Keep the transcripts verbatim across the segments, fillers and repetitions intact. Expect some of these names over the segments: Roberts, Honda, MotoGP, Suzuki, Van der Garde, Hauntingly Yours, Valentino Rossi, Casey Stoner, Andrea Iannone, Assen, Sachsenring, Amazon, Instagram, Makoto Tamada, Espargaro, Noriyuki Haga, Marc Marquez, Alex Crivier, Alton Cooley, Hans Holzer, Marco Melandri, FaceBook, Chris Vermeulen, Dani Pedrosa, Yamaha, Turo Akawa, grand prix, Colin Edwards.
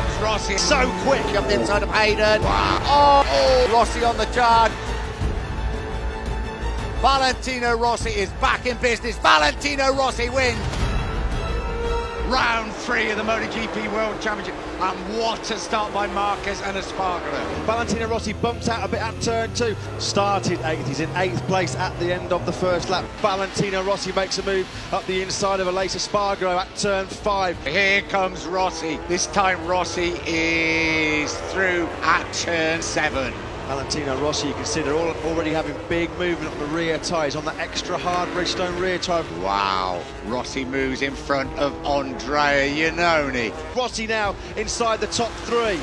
comes Rossi, so quick up the inside of Hayden. Wow. Oh, Rossi on the charge. Valentino Rossi is back in business. Valentino Rossi wins round three of the MotoGP World Championship, and what a start by Marquez and Espargaro. Valentino Rossi bumps out a bit at turn two, started eighth, he's in eighth place at the end of the first lap. Valentino Rossi makes a move up the inside of Alex Espargaro at turn five. Here comes Rossi, this time Rossi is through at turn seven. Valentino Rossi, you consider all, already having big movement on the rear tyres, on that extra hard Bridgestone rear tyre. Wow, Rossi moves in front of Andrea Iannone. Rossi now inside the top three.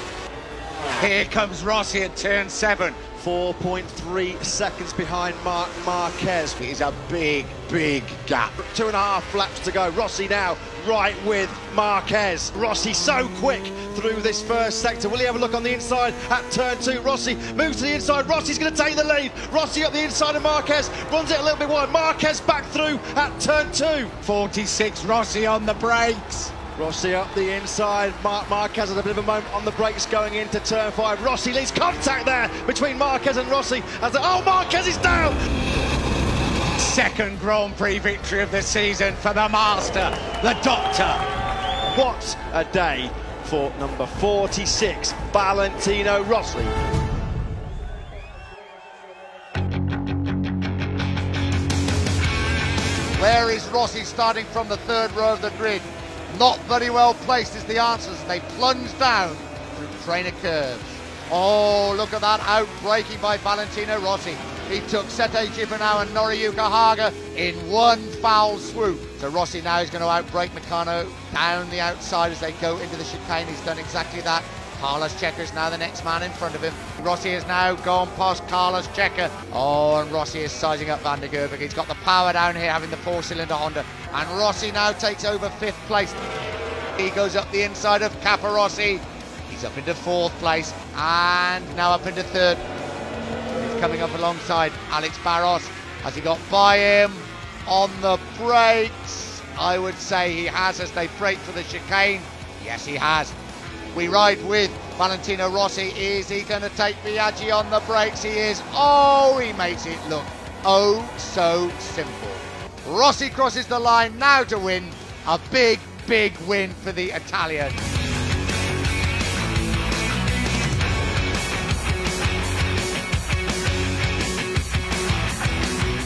Here comes Rossi at turn seven. four point three seconds behind Marc Marquez. It is a big, big gap. Two and a half laps to go. Rossi now right with Marquez. Rossi so quick through this first sector. Will he have a look on the inside at turn two? Rossi moves to the inside. Rossi's going to take the lead. Rossi up the inside of Marquez. Runs it a little bit wide. Marquez back through at turn two. forty-six, Rossi on the brakes. Rossi up the inside, Marc Marquez had a bit of a moment on the brakes going into turn five. Rossi leaves, contact there between Marquez and Rossi. As the, oh, Marquez is down! Second Grand Prix victory of the season for the master, the doctor. What a day for number forty-six, Valentino Rossi. Where is Rossi starting from the third row of the grid? Not very well placed is the answer. They plunge down through trainer curves. Oh, look at that outbreaking by Valentino Rossi. He took Sete Gibernau and Noriyuki Haga in one foul swoop. So Rossi now is going to outbreak Meccano down the outside as they go into the chicane. He's done exactly that. Carlos Checa is now the next man in front of him. Rossi has now gone past Carlos Checa. Oh, and Rossi is sizing up Van der Garde. He's got the power down here, having the four-cylinder Honda. And Rossi now takes over fifth place. He goes up the inside of Capirossi. He's up into fourth place, and now up into third. He's coming up alongside Alex Barros. Has he got by him on the brakes? I would say he has, as they brake for the chicane. Yes, he has. We ride with Valentino Rossi. Is he going to take Biaggi on the brakes? He is. Oh, he makes it look oh so simple. Rossi crosses the line now to win. A big, big win for the Italian.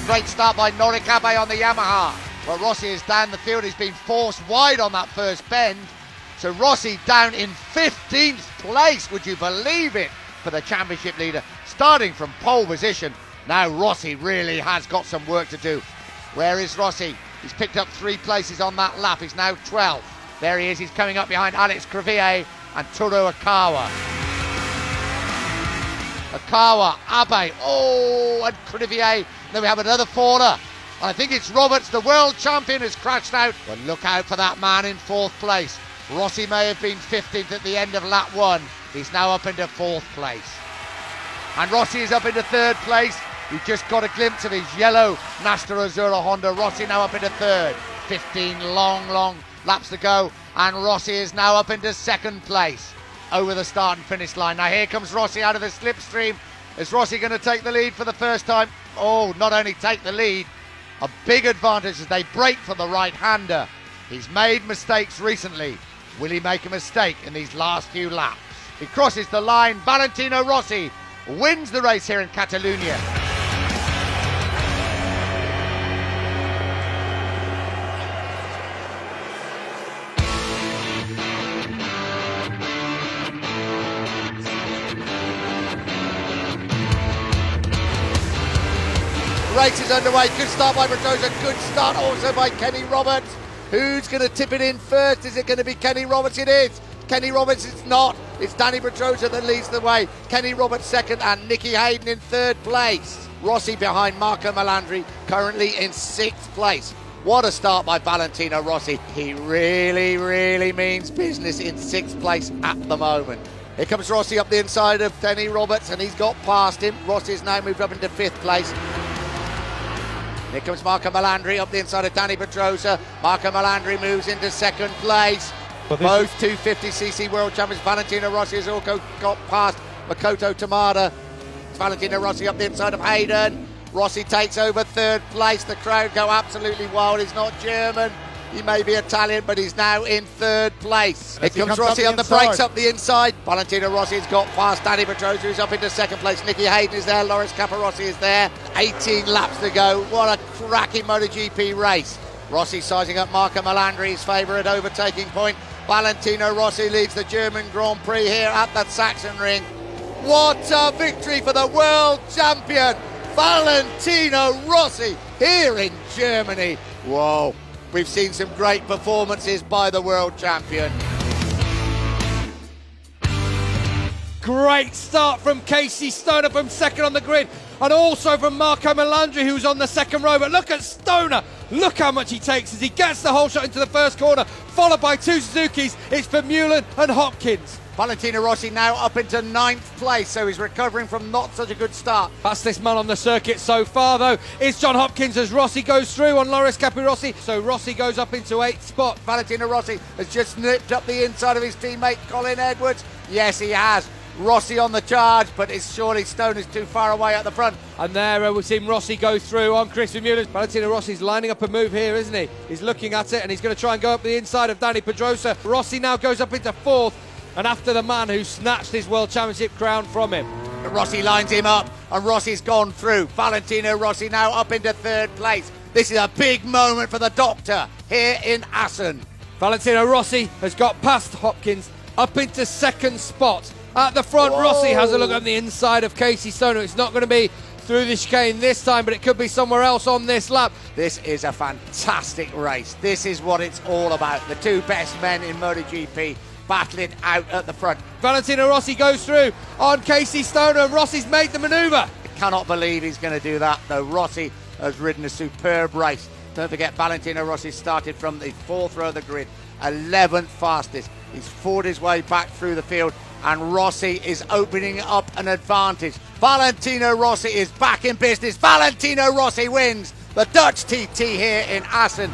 Great start by Norikabe on the Yamaha. But Rossi is down the field. He's been forced wide on that first bend. So Rossi down in fifteenth place, would you believe it, for the championship leader, starting from pole position. Now Rossi really has got some work to do. Where is Rossi? He's picked up three places on that lap. He's now twelfth. There he is. He's coming up behind Alex Crivier and Turo Akawa. Akawa, Abe, oh, and Crivier. Then we have another faller. I think it's Roberts, the world champion, has crashed out. But look out for that man in fourth place. Rossi may have been fifteenth at the end of lap one. He's now up into fourth place. And Rossi is up into third place. We just got a glimpse of his yellow Nastro Azzurra Honda. Rossi now up into third. fifteen long, long laps to go. And Rossi is now up into second place over the start and finish line. Now here comes Rossi out of the slipstream. Is Rossi going to take the lead for the first time? Oh, not only take the lead, a big advantage as they brake for the right-hander. He's made mistakes recently. Will he make a mistake in these last few laps? He crosses the line. Valentino Rossi wins the race here in Catalonia. Race is underway. Good start by Pedrosa. Good start also by Kenny Roberts. Who's going to tip it in first? Is it going to be Kenny Roberts? It is. Kenny Roberts is not. It's Dani Pedrosa that leads the way. Kenny Roberts second and Nicky Hayden in third place. Rossi behind Marco Melandri, currently in sixth place. What a start by Valentino Rossi. He really, really means business in sixth place at the moment. Here comes Rossi up the inside of Kenny Roberts and he's got past him. Rossi's now moved up into fifth place. Here comes Marco Melandri up the inside of Dani Pedrosa. Marco Melandri moves into second place. But both two fifty c c world champions. Valentino Rossi has all got past Makoto Tamada. It's Valentino Rossi up the inside of Hayden. Rossi takes over third place. The crowd go absolutely wild. He's not German. He may be Italian, but he's now in third place. Here comes, comes Rossi on the brakes up the inside. Valentino Rossi's got past Dani Pedrosa, who's up into second place. Nicky Hayden is there. Loris Capirossi is there. eighteen laps to go. What a cracking MotoGP race. Rossi sizing up Marco Melandri, his favourite overtaking point. Valentino Rossi leads the German Grand Prix here at the Sachsenring. What a victory for the world champion, Valentino Rossi, here in Germany. Whoa. We've seen some great performances by the world champion. Great start from Casey Stoner from second on the grid, and also from Marco Melandri, who's on the second row. But look at Stoner. Look how much he takes as he gets the whole shot into the first corner, followed by two Suzukis. It's Vermeulen and Hopkins. Valentino Rossi now up into ninth place, so he's recovering from not such a good start. Fastest man on the circuit so far, though, is John Hopkins as Rossi goes through on Loris Capirossi. So Rossi goes up into eighth spot. Valentino Rossi has just nipped up the inside of his teammate Colin Edwards. Yes, he has. Rossi on the charge, but it's surely Stoner's too far away at the front. And there uh, we've seen Rossi go through on Chris Vermeulen. Valentino Rossi's lining up a move here, isn't he? He's looking at it, and he's going to try and go up the inside of Dani Pedrosa. Rossi now goes up into fourth, and after the man who snatched his World Championship crown from him. Rossi lines him up, and Rossi's gone through. Valentino Rossi now up into third place. This is a big moment for the doctor here in Assen. Valentino Rossi has got past Hopkins, up into second spot. At the front, whoa. Rossi has a look on the inside of Casey Stoner. It's not going to be through the chicane this time, but it could be somewhere else on this lap. This is a fantastic race. This is what it's all about. The two best men in MotoGP battling out at the front. Valentino Rossi goes through on Casey Stoner, and Rossi's made the manoeuvre. I cannot believe he's going to do that, though. Rossi has ridden a superb race. Don't forget, Valentino Rossi started from the fourth row of the grid, eleventh fastest. He's fought his way back through the field, and Rossi is opening up an advantage. Valentino Rossi is back in business. Valentino Rossi wins the Dutch T T here in Assen.